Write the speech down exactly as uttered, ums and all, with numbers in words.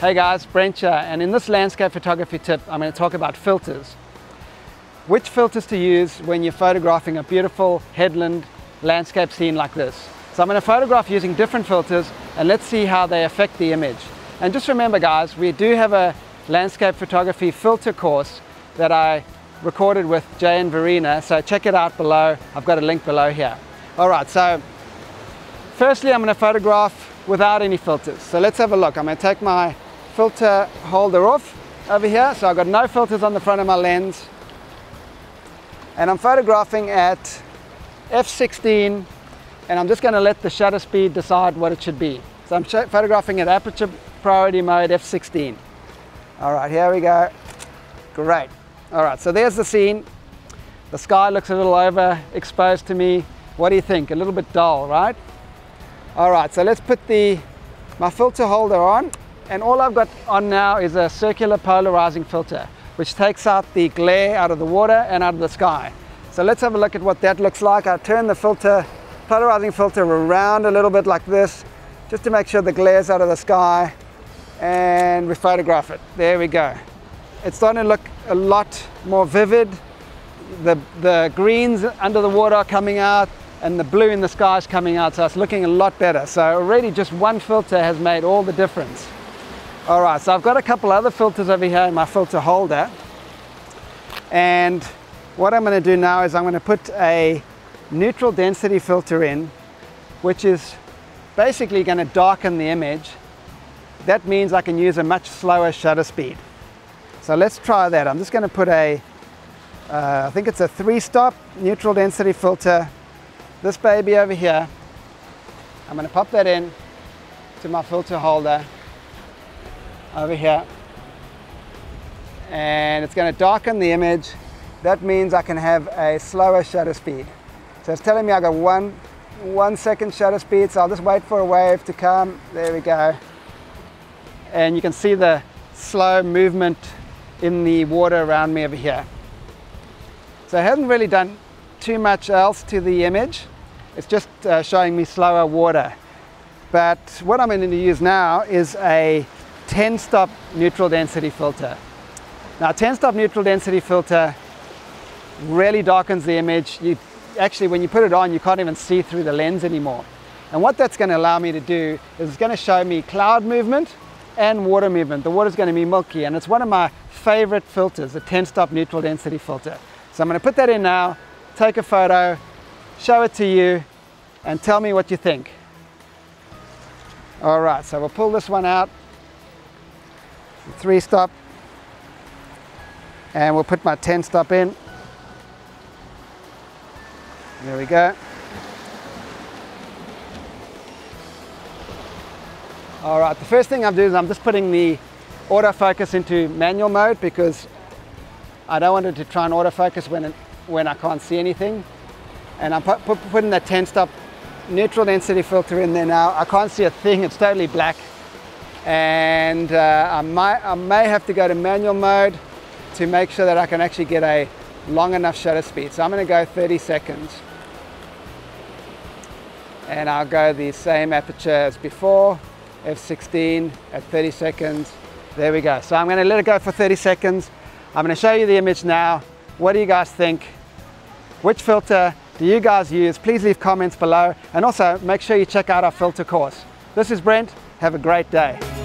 Hey guys, Brent here, and in this landscape photography tip I'm going to talk about filters. Which filters to use when you're photographing a beautiful headland landscape scene like this. So I'm going to photograph using different filters and let's see how they affect the image. And just remember guys, we do have a landscape photography filter course that I recorded with Jay and Verena, so check it out below. I've got a link below here. Alright, so firstly I'm going to photograph without any filters. So let's have a look. I'm going to take my filter holder off over here, so I've got no filters on the front of my lens, and I'm photographing at f sixteen, and I'm just going to let the shutter speed decide what it should be. So I'm photographing at aperture priority mode, f sixteen. All right, here we go. Great. All right, so there's the scene. The sky looks a little overexposed to me. What do you think? A little bit dull, right? All right, so let's put the my filter holder on. And all I've got on now is a circular polarizing filter, which takes out the glare out of the water and out of the sky. So let's have a look at what that looks like. I'll turn the filter, polarizing filter around a little bit like this, just to make sure the glare's out of the sky, and we photograph it. There we go. It's starting to look a lot more vivid. The, the greens under the water are coming out, and the blue in the sky is coming out, so it's looking a lot better. So already just one filter has made all the difference. All right, so I've got a couple other filters over here in my filter holder. And what I'm gonna do now is I'm gonna put a neutral density filter in, which is basically gonna darken the image. That means I can use a much slower shutter speed. So let's try that. I'm just gonna put a, uh, I think it's a three stop neutral density filter. This baby over here, I'm gonna pop that in to my filter holder over here, and it's going to darken the image. That means I can have a slower shutter speed. So it's telling me I got one one second shutter speed, so I'll just wait for a wave to come. There we go, and you can see the slow movement in the water around me over here. So it hasn't really done too much else to the image. It's just uh, showing me slower water. But what I'm going to use now is a ten stop neutral density filter. Now ten stop neutral density filter really darkens the image. You actually, when you put it on, you can't even see through the lens anymore. And what that's going to allow me to do is it's going to show me cloud movement and water movement. The water's going to be milky, and it's one of my favorite filters, the ten stop neutral density filter. So I'm going to put that in now, take a photo, show it to you, and tell me what you think. All right, so we'll pull this one out, three stop, and we'll put my ten stop in. There we go. All right, the first thing I'm doing is I'm just putting the autofocus into manual mode, because I don't want it to try and autofocus when, it, when I can't see anything. And I'm pu pu putting that ten stop neutral density filter in there now. I can't see a thing, it's totally black. And uh, I, might, I may have to go to manual mode to make sure that I can actually get a long enough shutter speed. So I'm going to go thirty seconds, and I'll go the same aperture as before, f sixteen at thirty seconds. There we go. So I'm going to let it go for thirty seconds. I'm going to show you the image now. What do you guys think? Which filter do you guys use? Please leave comments below, and also make sure you check out our filter course. This is Brent. Have a great day.